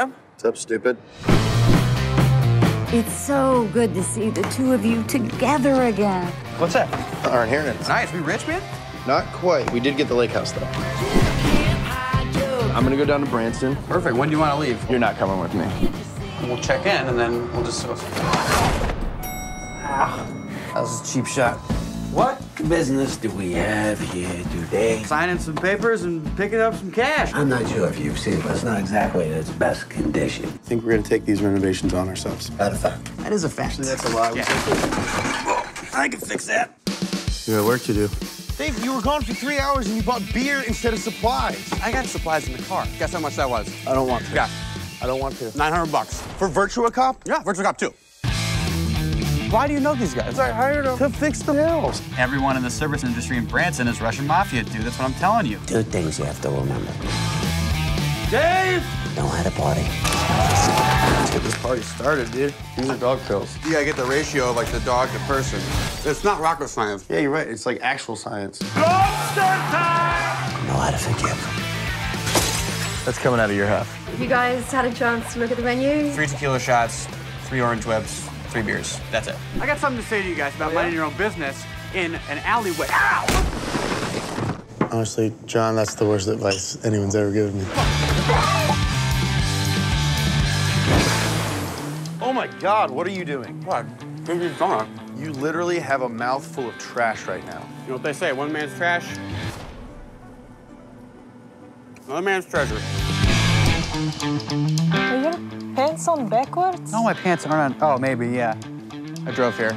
Jim? What's up, stupid? It's so good to see the two of you together again. What's that? The Iron Herons. Nice. We rich, man? Not quite. We did get the lake house, though. I'm going to go down to Branson. Perfect. When do you want to leave? You're not coming with me. We'll check in, and then we'll just... Ah, that was a cheap shot. What business do we have here today? Signing some papers and picking up some cash. I'm not sure if you've seen it, but it's not exactly in its best condition. I think we're going to take these renovations on ourselves. Out of fact. That is a fact. That's a lie. Yeah. I can fix that. You got work to do. Dave, you were gone for 3 hours and you bought beer instead of supplies. I got supplies in the car. Guess how much that was? I don't want to. Yeah. I don't want to. 900 bucks. For Virtua Cop? Yeah, Virtua Cop 2. Why do you know these guys? Because I hired them to fix the house. Everyone in the service industry in Branson is Russian mafia, dude. That's what I'm telling you. Two things you have to remember. Dave! Don't have a party. Let's get this party started, dude. These are dog pills. You gotta get the ratio of, like, the dog to person. It's not rocket science. Yeah, you're right. It's, like, actual science. Dumpster time! I know how to forgive. That's coming out of your half. You guys had a chance to look at the menu? 3 tequila shots, 3 orange webs. 3 beers. That's it. I got something to say to you guys about minding your own business in an alleyway. Ow! Honestly, John, that's the worst advice anyone's ever given me. Oh my God, what are you doing? What? What are you doing? You literally have a mouthful of trash right now. You know what they say, one man's trash, another man's treasure. Are your pants on backwards? No, my pants aren't on. Oh, maybe, yeah. I drove here.